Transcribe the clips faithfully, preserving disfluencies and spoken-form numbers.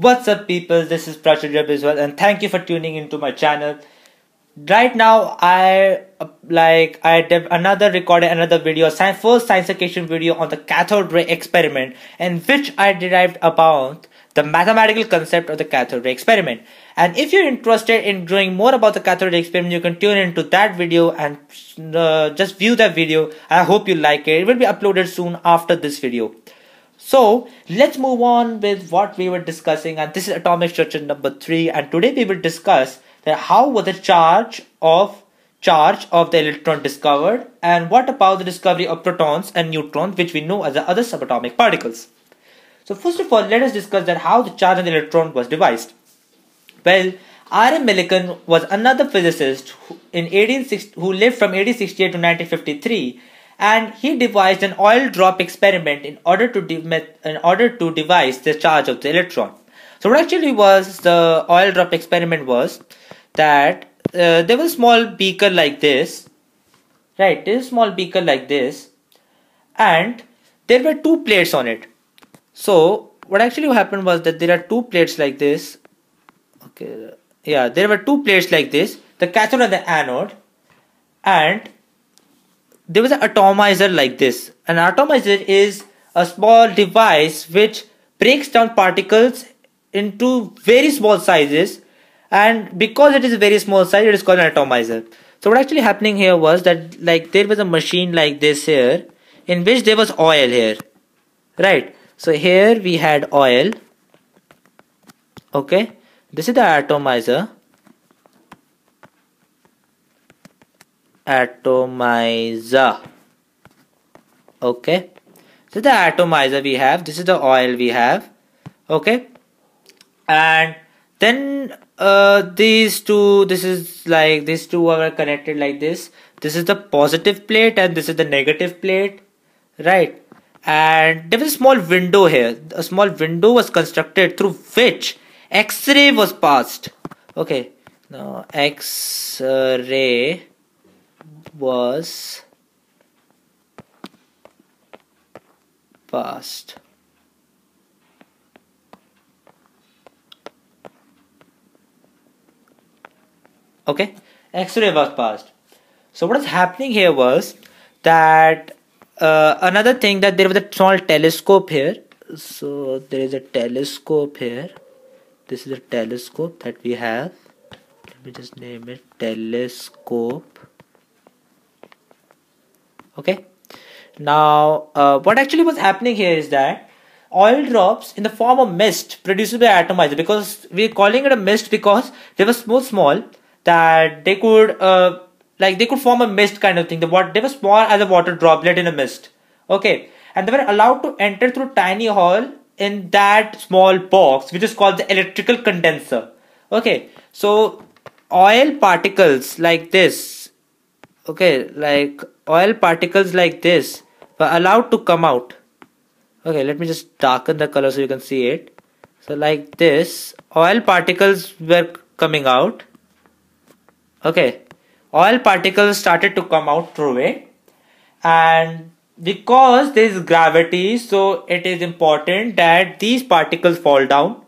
What's up people, this is Prachur Biswal and thank you for tuning into my channel. Right now I like I did another recorded another video, science, first science education video on the cathode ray experiment, in which I derived about the mathematical concept of the cathode ray experiment. And if you're interested in knowing more about the cathode ray experiment, you can tune into that video and uh, just view that video. I hope you like it. It will be uploaded soon after this video. So let's move on with what we were discussing, and this is atomic structure number three, and today we will discuss that how was the charge of charge of the electron discovered, and what about the discovery of protons and neutrons, which we know as the other subatomic particles. So first of all, let us discuss that how the charge of the electron was devised. Well, R M Millikan was another physicist who, in eighteen sixty, who lived from eighteen sixty-eight to nineteen fifty-three. And he devised an oil drop experiment in order to in order to devise the charge of the electron. So what actually was the oil drop experiment was that uh, there was a small beaker like this, right? There was a small beaker like this, and there were two plates on it. So what actually happened was that there are two plates like this. Okay, yeah, there were two plates like this: the cathode and the anode, and there was an atomizer like this. An atomizer is a small device which breaks down particles into very small sizes, and because it is a very small size, it is called an atomizer. So what actually happening here was that like there was a machine like this here, in which there was oil here, right? So here we had oil. Okay, this is the atomizer. Atomizer. Okay, this is the atomizer we have. This is the oil we have. Okay, and then uh, these two. This is like these two are connected like this. This is the positive plate and this is the negative plate, right? And there was a small window here. A small window was constructed through which X-ray was passed. Okay, now X-ray was passed. Okay, X-ray was passed. So what is happening here was that uh, another thing, that there was a small telescope here. So there is a telescope here. This is a telescope that we have. Let me just name it telescope. Okay, now uh, what actually was happening here is that oil drops in the form of mist produced by atomizer, because we are calling it a mist because they were so small that they could uh, like they could form a mist kind of thing. The water, they were small as a water droplet in a mist. Okay, and they were allowed to enter through tiny hole in that small box, which is called the electrical condenser. Okay, so oil particles like this, okay, like oil particles like this were allowed to come out. Okay, let me just darken the color so you can see it. So like this, oil particles were coming out. Okay, oil particles started to come out through it, and because there is gravity, so it is important that these particles fall down,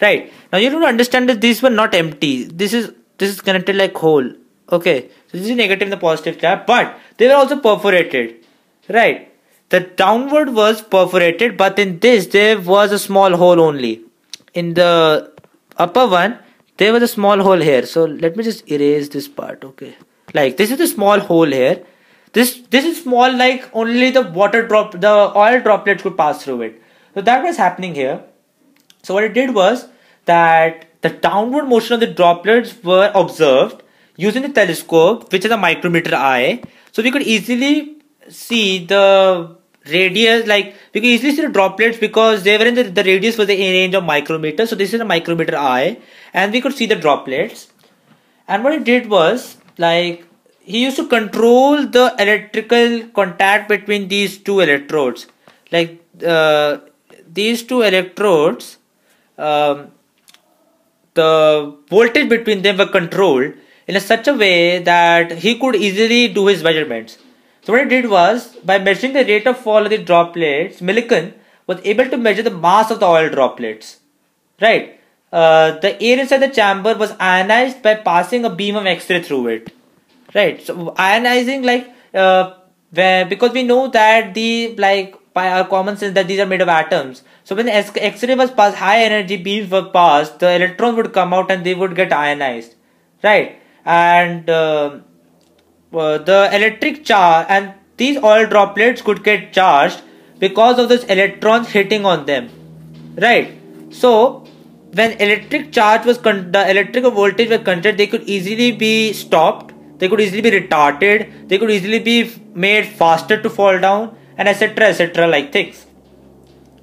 right? Now you don't understand that these were not empty. This is this is connected like hole. Okay, so this is negative and the positive charge, but they were also perforated, right? The downward was perforated, but in this there was a small hole only. In the upper one, there was a small hole here. So let me just erase this part. Okay, like this is the small hole here. This this is small, like only the water drop, the oil droplets could pass through it. So that was happening here. So what it did was that the downward motion of the droplets were observed using the telescope, which is a micrometer eye. So we could easily see the radius, like we could easily see the droplets, because they were in the, the radius was in the range of micrometer. So this is a micrometer eye, and we could see the droplets. And what it did was, like, he used to control the electrical contact between these two electrodes. Like uh, these two electrodes, um, the voltage between them were controlled in a such a way that he could easily do his measurements. So what he did was, by measuring the rate of fall of the droplets, Millikan was able to measure the mass of the oil droplets, right? uh, the air inside the chamber was ionized by passing a beam of X-ray through it. Right. So ionizing, like uh, where, because we know that the like by our common sense that these are made of atoms. So when X-ray was passed, high energy beams were passed, the electron would come out and they would get ionized. Right. And uh, uh, the electric charge, and these oil droplets could get charged because of those electrons hitting on them. Right. So when electric charge was con the electrical voltage were controlled, they could easily be stopped. They could easily be retarded. They could easily be made faster to fall down, and etc, etc, like things.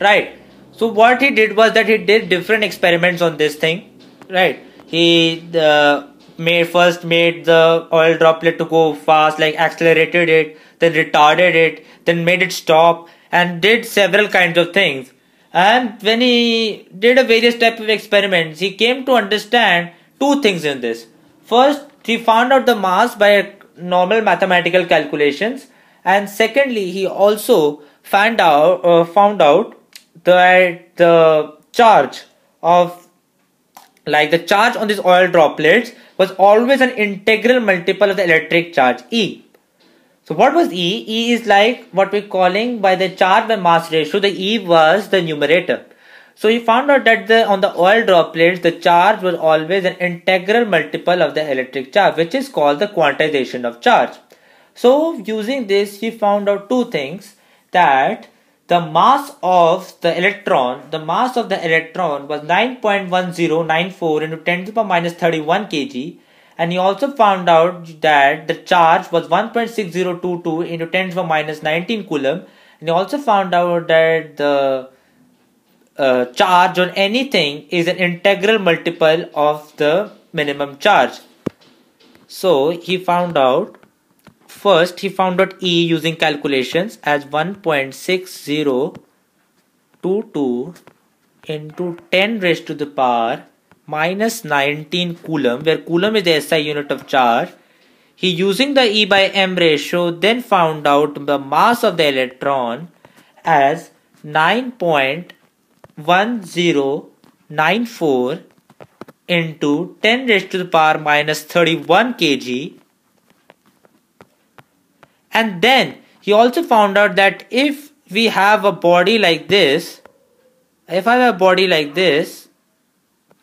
Right. So what he did was that he did different experiments on this thing. Right. He uh, made first made the oil droplet to go fast, like accelerated it, then retarded it, then made it stop, and did several kinds of things. And when he did a various type of experiments, he came to understand two things in this. First, he found out the mass by normal mathematical calculations, and secondly, he also found out uh, found out that the charge of like the charge on these oil droplets was always an integral multiple of the electric charge E. So what was E? E is like what we're calling by the charge by mass ratio. The E was the numerator. So he found out that the, on the oil droplets, the charge was always an integral multiple of the electric charge, which is called the quantization of charge. So using this, he found out two things, that the mass of the electron, the mass of the electron was nine point one zero nine four into ten to the power minus thirty-one kg, and he also found out that the charge was one point six zero two two into ten to the power minus nineteen coulomb, and he also found out that the Uh, charge on anything is an integral multiple of the minimum charge. So he found out, first he found out E using calculations as one point six zero two two into ten raised to the power minus nineteen coulomb, where coulomb is the S I unit of charge. He, using the E by M ratio, then found out the mass of the electron as nine point one zero nine four into ten raised to the power minus thirty-one kg, and then he also found out that if we have a body like this, if I have a body like this,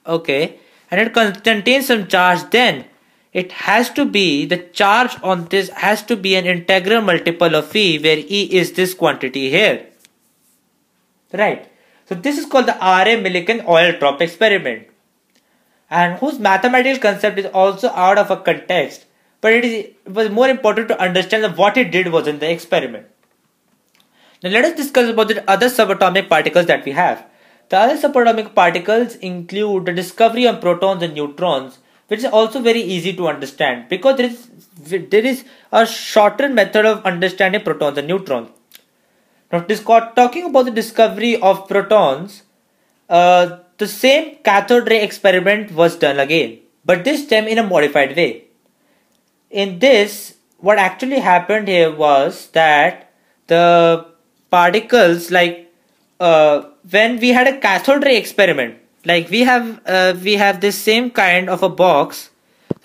okay, and it contains some charge, then it has to be, the charge on this has to be an integral multiple of E, where E is this quantity here. Right. So this is called the R M Millikan oil drop experiment, and whose mathematical concept is also out of a context, but it, is, it was more important to understand that what it did was in the experiment. Now let us discuss about the other subatomic particles that we have. The other subatomic particles include the discovery of protons and neutrons, which is also very easy to understand because there is, there is a shorter method of understanding protons and neutrons. Now, talking about the discovery of protons, uh, the same cathode ray experiment was done again, but this time in a modified way. In this, what actually happened here was that the particles, like uh, when we had a cathode ray experiment, like we have uh, we have this same kind of a box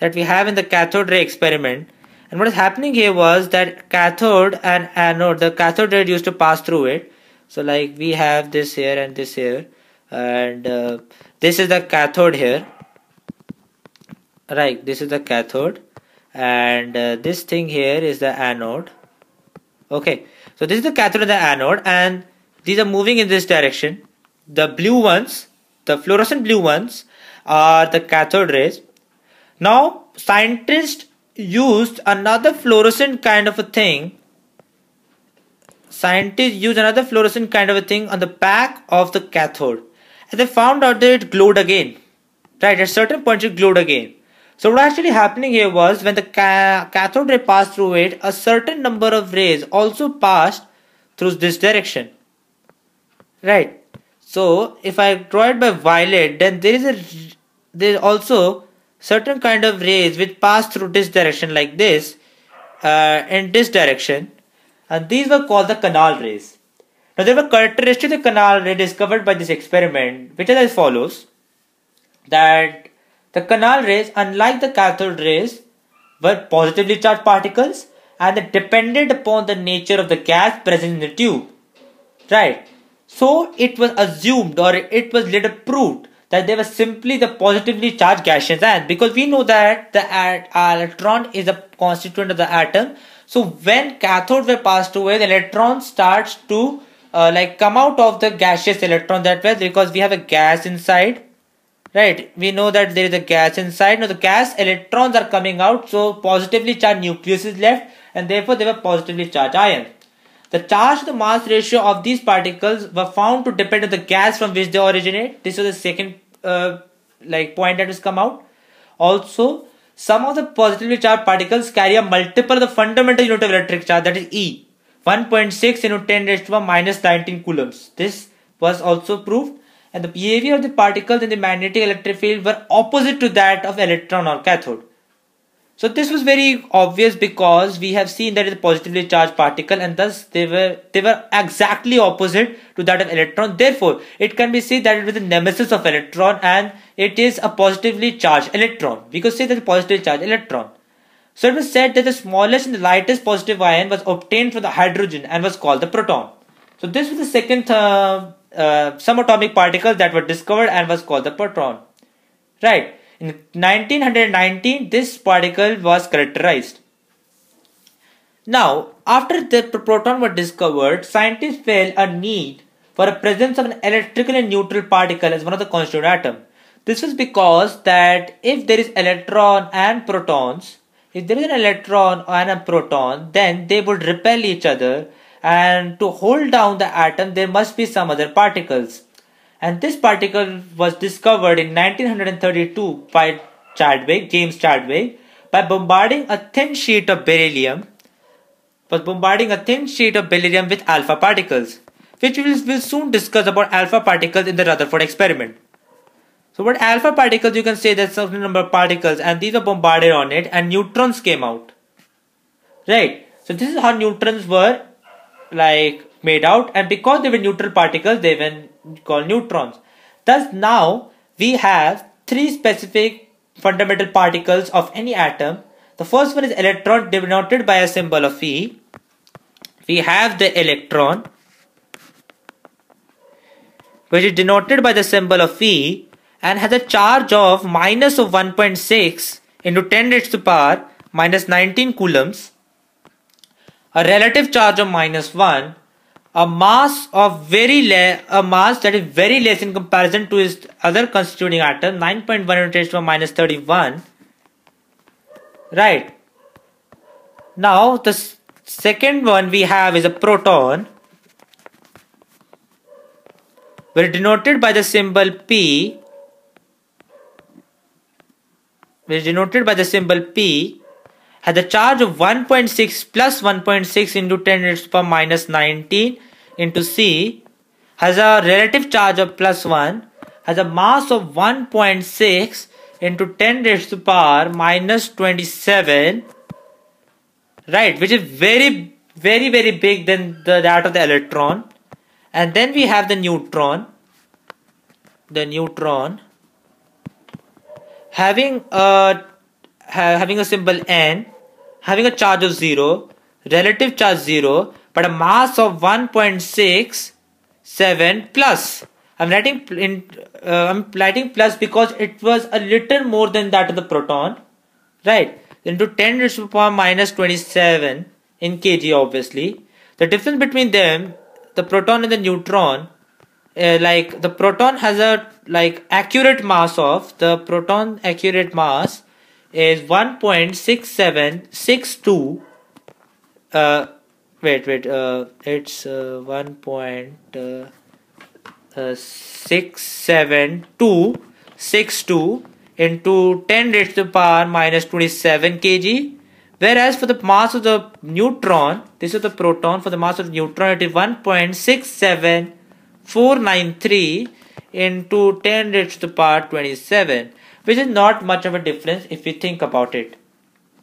that we have in the cathode ray experiment. And what is happening here was that cathode and anode, the cathode ray used to pass through it. So like we have this here and this here, and uh, this is the cathode here. Right, this is the cathode, and uh, this thing here is the anode. Okay, so this is the cathode and the anode, and these are moving in this direction. The blue ones, the fluorescent blue ones, are the cathode rays. Now, scientists used another fluorescent kind of a thing scientists used another fluorescent kind of a thing on the back of the cathode, and they found out that it glowed again. Right, at certain points it glowed again. So what actually happening here was, when the ca cathode ray passed through it, a certain number of rays also passed through this direction. Right, so if I draw it by violet, then there is a there is also certain kind of rays which pass through this direction like this, uh, in this direction, and these were called the canal rays. Now there were characteristics of the canal ray discovered by this experiment, which are as follows. that the canal rays, unlike the cathode rays, were positively charged particles and they depended upon the nature of the gas present in the tube. Right. So it was assumed, or it was later proved, that they were simply the positively charged gaseous ions, because we know that the electron is a constituent of the atom. So when cathodes were passed away, the electron starts to uh, like come out of the gaseous electron that way, because we have a gas inside, right? We know that there is a gas inside. Now the gas electrons are coming out, so positively charged nucleus is left, and therefore they were positively charged ions. The charge to mass ratio of these particles were found to depend on the gas from which they originate. This was the second uh, like point that has come out. Also, some of the positively charged particles carry a multiple of the fundamental unit of electric charge, that is E, one point six into ten raised to the minus nineteen coulombs. This was also proved. And the behavior of the particles in the magnetic electric field were opposite to that of electron or cathode. So this was very obvious, because we have seen that it's a positively charged particle, and thus they were they were exactly opposite to that of electron. Therefore, it can be said that it was the nemesis of electron, and it is a positively charged electron. We could say that it's a positively charged electron. So it was said that the smallest and the lightest positive ion was obtained from the hydrogen and was called the proton. So this was the second uh, uh, subatomic particles that were discovered and was called the proton. Right. In nineteen nineteen, this particle was characterized. Now, after the proton were discovered, scientists felt a need for a presence of an electrical and neutral particle as one of the constituent atoms. This was because that if there is electron and protons, if there is an electron and a proton, then they would repel each other, and to hold down the atom, there must be some other particles. And this particle was discovered in nineteen thirty-two by Chadwick, James Chadwick, by bombarding a thin sheet of beryllium, was bombarding a thin sheet of beryllium with alpha particles, which we will we'll soon discuss about alpha particles in the Rutherford experiment. So what alpha particles, you can say there's a certain number of particles, and these were bombarded on it, and neutrons came out. Right. So this is how neutrons were like made out, and because they were neutral particles, they were called neutrons. Thus now we have three specific fundamental particles of any atom. The first one is electron, denoted by a symbol of E. We have the electron, which is denoted by the symbol of E, and has a charge of minus of one point six into ten raised to the power minus nineteen coulombs, a relative charge of minus one, a mass of very less, a mass that is very less in comparison to its other constituting atom, nine point one into ten raised to the minus thirty-one. Right. Now the second one we have is a proton, which is denoted by the symbol P, which is denoted by the symbol P, has a charge of one point six plus one point six into ten raised to the power minus nineteen into C, has a relative charge of plus one, has a mass of one point six into ten raised to the power minus twenty-seven, right, which is very, very, very big than the, that of the electron. And then we have the neutron, the neutron having a having a symbol N, having a charge of zero, relative charge zero, but a mass of one point six seven plus. I'm writing in, uh, I'm writing plus because it was a little more than that of the proton, right? Into ten raised to the power minus twenty-seven in kg, obviously. The difference between them, the proton and the neutron, uh, like the proton has a like accurate mass of the proton accurate mass. Is one point six seven six two. Uh, wait, wait. Uh, it's uh, one point six seven two six two into ten raised to the power minus twenty-seven kg. Whereas for the mass of the neutron, this is the proton. For the mass of the neutron, it is one point six seven four nine three into ten raised to the power twenty-seven. Which is not much of a difference if we think about it.